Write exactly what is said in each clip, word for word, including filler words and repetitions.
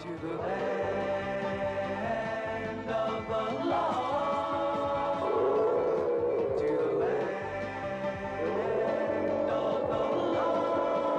to the land of the lost, to the land of the lost.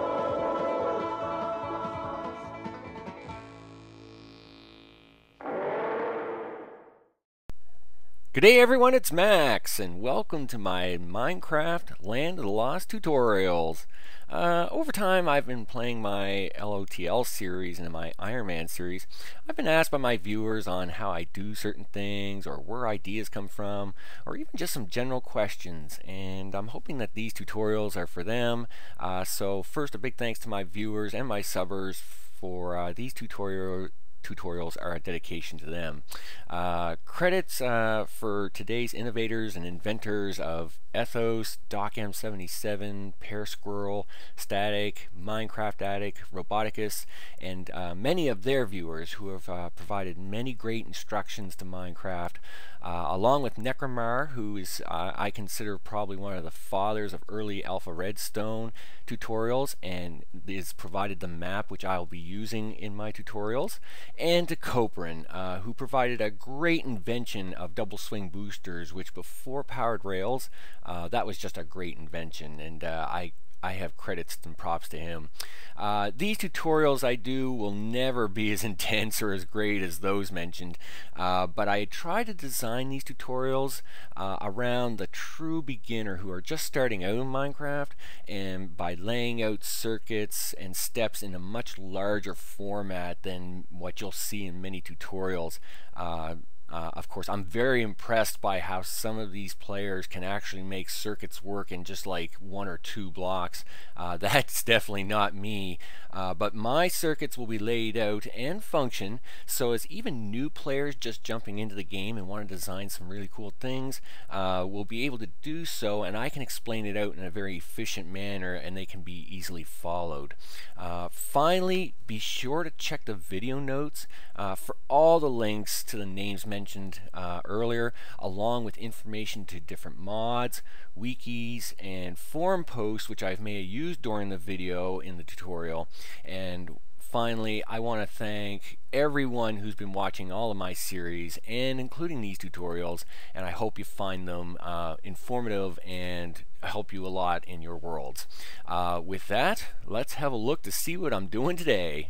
Good day, everyone. It's Max, and welcome to my Minecraft Land of the Lost tutorials. Uh, over time, I've been playing my L O T L series and my Iron Man series. I've been asked by my viewers on how I do certain things, or where ideas come from, or even just some general questions, and I'm hoping that these tutorials are for them. Uh, so first, a big thanks to my viewers and my subbers for uh, these tutorials. Tutorials are a dedication to them. Uh, credits uh, for today's innovators and inventors of Ethos, Doc M seventy-seven, PearSquirrel, Static, MinecraftAddict, Roboticaust, and uh, many of their viewers who have uh, provided many great instructions to Minecraft, uh, along with Necramar, who is uh, I consider probably one of the fathers of early Alpha Redstone tutorials, and is provided the map which I'll be using in my tutorials, and to Copern, uh, who provided a great invention of double swing boosters, which before powered rails, uh, that was just a great invention, and uh, I I have credits and props to him. Uh, these tutorials I do will never be as intense or as great as those mentioned, uh, but I try to design these tutorials uh, around the true beginner who are just starting out in Minecraft, and by laying out circuits and steps in a much larger format than what you'll see in many tutorials. Uh, Uh, of course, I'm very impressed by how some of these players can actually make circuits work in just like one or two blocks. Uh, that's definitely not me, uh, but my circuits will be laid out and function so as even new players just jumping into the game and want to design some really cool things uh, will be able to do so, and I can explain it out in a very efficient manner and they can be easily followed. Uh, finally, be sure to check the video notes uh, for all the links to the names mentioned mentioned uh, earlier, along with information to different mods, wikis, and forum posts which I may have used during the video in the tutorial. And finally, I want to thank everyone who's been watching all of my series and including these tutorials, and I hope you find them uh, informative and help you a lot in your worlds. Uh, with that, let's have a look to see what I'm doing today.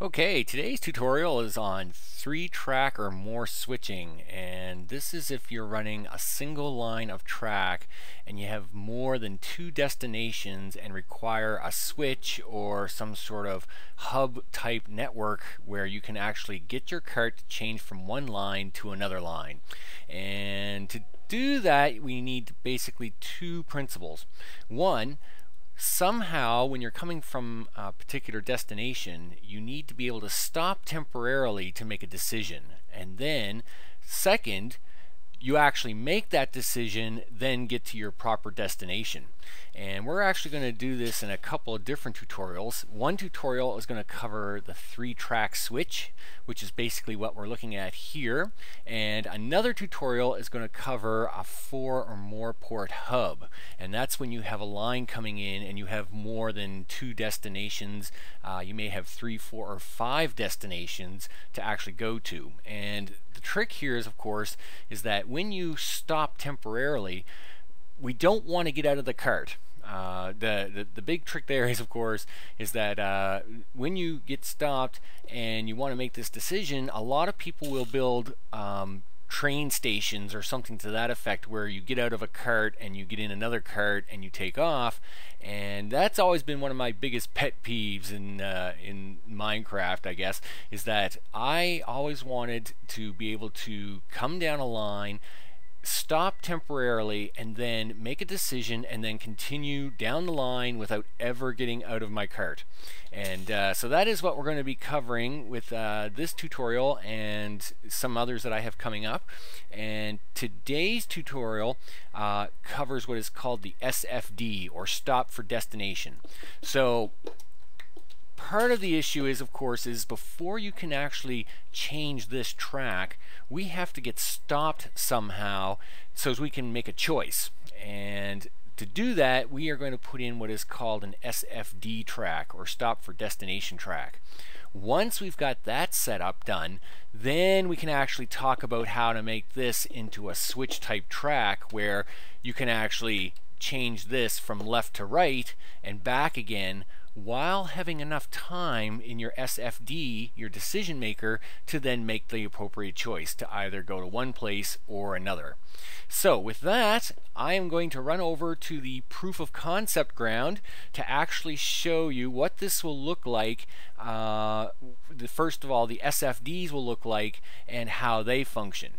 Okay, today's tutorial is on three track or more switching, and this is if you're running a single line of track and you have more than two destinations and require a switch or some sort of hub type network where you can actually get your cart to change from one line to another line. And to do that, we need basically two principles. One, somehow, when you're coming from a particular destination, you need to be able to stop temporarily to make a decision. And then, second, you actually make that decision, then get to your proper destination. And we're actually going to do this in a couple of different tutorials. One tutorial is going to cover the three-track switch, which is basically what we're looking at here. And another tutorial is going to cover a four or more port hub. And that's when you have a line coming in and you have more than two destinations. Uh, you may have three, four, or five destinations to actually go to. And the trick here is, of course, is that when you stop temporarily, we don't want to get out of the cart. Uh, the, the the big trick there is, of course, is that uh, when you get stopped and you want to make this decision, a lot of people will build um, train stations or something to that effect, where you get out of a cart and you get in another cart and you take off. And that's always been one of my biggest pet peeves in uh, in Minecraft, I guess, is that I always wanted to be able to come down a line, stop temporarily, and then make a decision, and then continue down the line without ever getting out of my cart. And uh, so that is what we're going to be covering with uh, this tutorial and some others that I have coming up. And today's tutorial uh, covers what is called the S F D, or stop for destination. So part of the issue is, of course, is before you can actually change this track, we have to get stopped somehow so as we can make a choice. And to do that, we are going to put in what is called an S F D track, or stop for destination track. Once we've got that setup done, then we can actually talk about how to make this into a switch type track where you can actually change this from left to right and back again, while having enough time in your S F D, your decision maker, to then make the appropriate choice to either go to one place or another. So with that, I am going to run over to the proof of concept ground to actually show you what this will look like. Uh, the, first of all, the S F Ds will look like and how they function.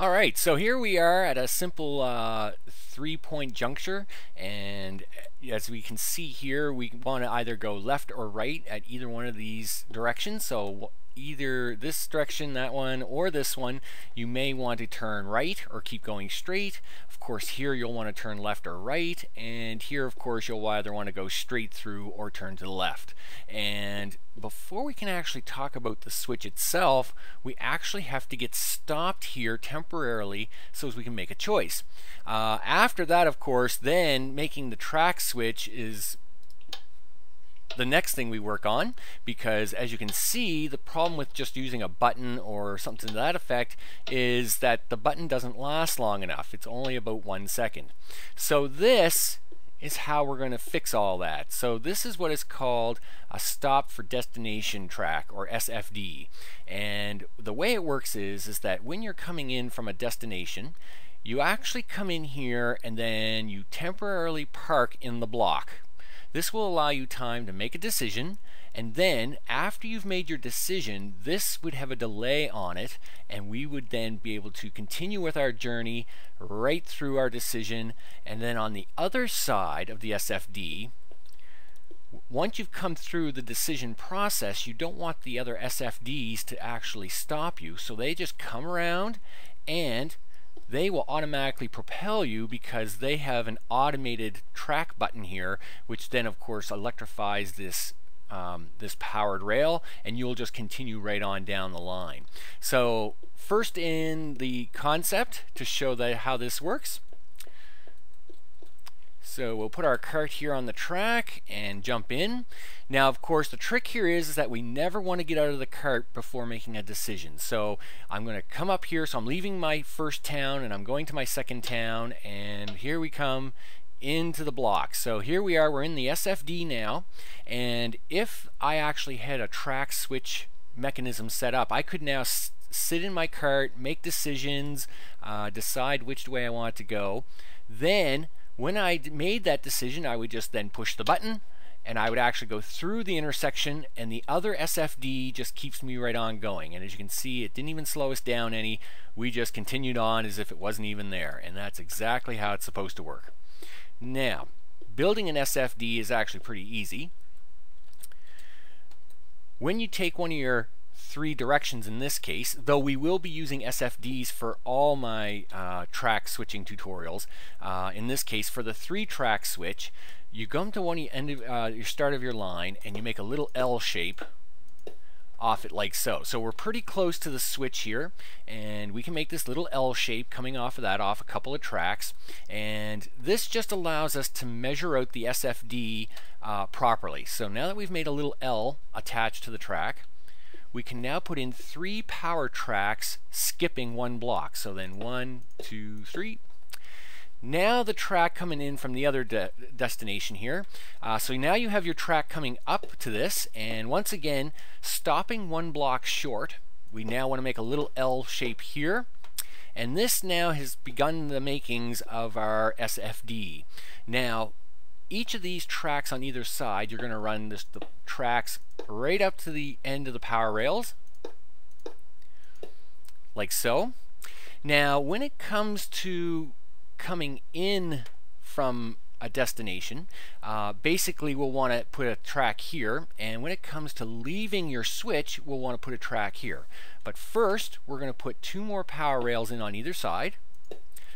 Alright, so here we are at a simple uh, three-point juncture, and as we can see here, we want to either go left or right at either one of these directions. So either this direction, that one, or this one, you may want to turn right or keep going straight. Of course, here you'll want to turn left or right, and here, of course, you'll either want to go straight through or turn to the left. And before we can actually talk about the switch itself, we actually have to get stopped here temporarily so as we can make a choice. Uh, after that, of course, then making the track switch is the next thing we work on, because as you can see, the problem with just using a button or something to that effect is that the button doesn't last long enough. It's only about one second. So this is how we're going to fix all that. So this is what is called a stop for destination track, or S F D. And the way it works is, is that when you're coming in from a destination, you actually come in here and then you temporarily park in the block. This will allow you time to make a decision, and then after you've made your decision, this would have a delay on it, and we would then be able to continue with our journey right through our decision. And then on the other side of the S F D, once you've come through the decision process, you don't want the other S F Ds to actually stop you, so they just come around and they will automatically propel you, because they have an automated track button here, which then of course electrifies this um, this powered rail, and you'll just continue right on down the line. So first, in the concept to show that how this works, so we'll put our cart here on the track and jump in. Now of course the trick here is, is that we never want to get out of the cart before making a decision. So I'm going to come up here, so I'm leaving my first town and I'm going to my second town, and here we come into the block. So here we are, we're in the S F D now, and if I actually had a track switch mechanism set up, I could now sit in my cart, make decisions, uh, decide which way I want to go. Then when I made that decision, I would just then push the button, and I would actually go through the intersection, and the other S F D just keeps me right on going. And as you can see, it didn't even slow us down any. We just continued on as if it wasn't even there, and that's exactly how it's supposed to work. Now, building an S F D is actually pretty easy. When you take one of your three directions in this case, though we will be using S F Ds for all my uh, track switching tutorials. Uh, in this case, for the three track switch, you come to one end of uh, your start of your line, and you make a little L shape off it like so. So we're pretty close to the switch here, and we can make this little L shape coming off of that, off a couple of tracks, and this just allows us to measure out the S F D uh, properly. So now that we've made a little L attached to the track, we can now put in three power tracks skipping one block. So then one, two, three. Now the track coming in from the other de destination here. Uh, so now you have your track coming up to this, and once again, stopping one block short, we now want to make a little L shape here. And this now has begun the makings of our S F D. Now, each of these tracks on either side, you're going to run this, the tracks right up to the end of the power rails, like so. Now, when it comes to coming in from a destination, uh, basically we'll want to put a track here, and when it comes to leaving your switch, we'll want to put a track here. But first, we're going to put two more power rails in on either side.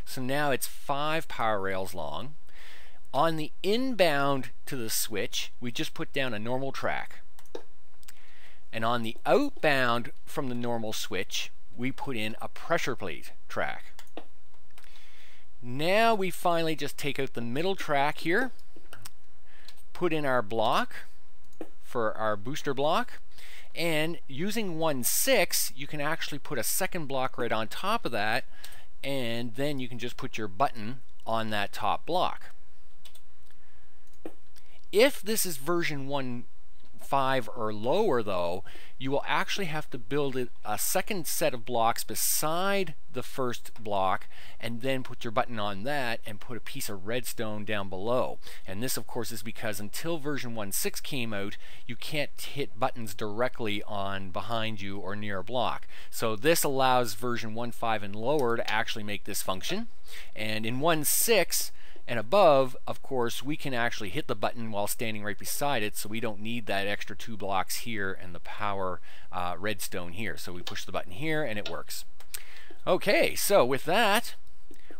So now it's five power rails long. On the inbound to the switch, we just put down a normal track. And on the outbound from the normal switch, we put in a pressure plate track. Now we finally just take out the middle track here, put in our block for our booster block. And using one six, you can actually put a second block right on top of that, and then you can just put your button on that top block. If this is version one point five or lower though, you will actually have to build it a second set of blocks beside the first block and then put your button on that and put a piece of redstone down below. And this of course is because until version one point six came out, you can't hit buttons directly on behind you or near a block. So this allows version one point five and lower to actually make this function. And in one point six and above, of course, we can actually hit the button while standing right beside it, so we don't need that extra two blocks here and the power uh, redstone here. So we push the button here and it works. Okay, so with that,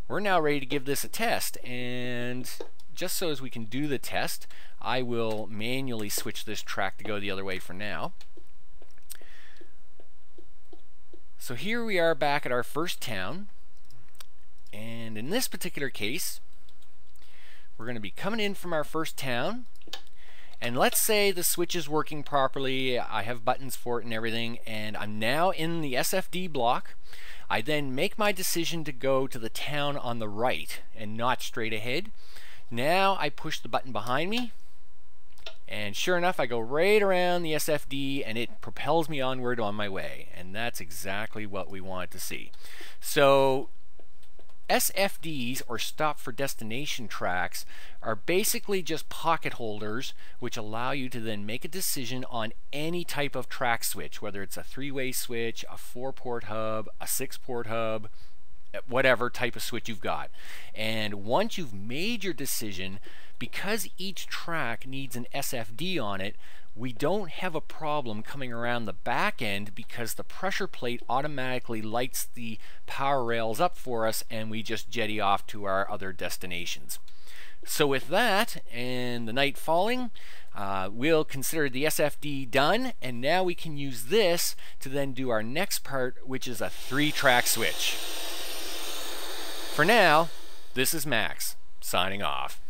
we're now ready to give this a test. And just so as we can do the test, I will manually switch this track to go the other way for now. So here we are back at our first town. And in this particular case, we're going to be coming in from our first town, and let's say the switch is working properly, I have buttons for it and everything, and I'm now in the S F D block. I then make my decision to go to the town on the right and not straight ahead. Now I push the button behind me, and sure enough I go right around the S F D and it propels me onward on my way, and that's exactly what we want to see. So S F Ds, or stop for destination tracks, are basically just pocket holders which allow you to then make a decision on any type of track switch, whether it's a three-way switch, a four-port hub, a six-port hub, whatever type of switch you've got. And once you've made your decision, because each track needs an S F D on it, we don't have a problem coming around the back end because the pressure plate automatically lights the power rails up for us and we just jetty off to our other destinations. So with that and the night falling, uh, we'll consider the S F D done, and now we can use this to then do our next part, which is a three-track switch. For now, this is Max, signing off.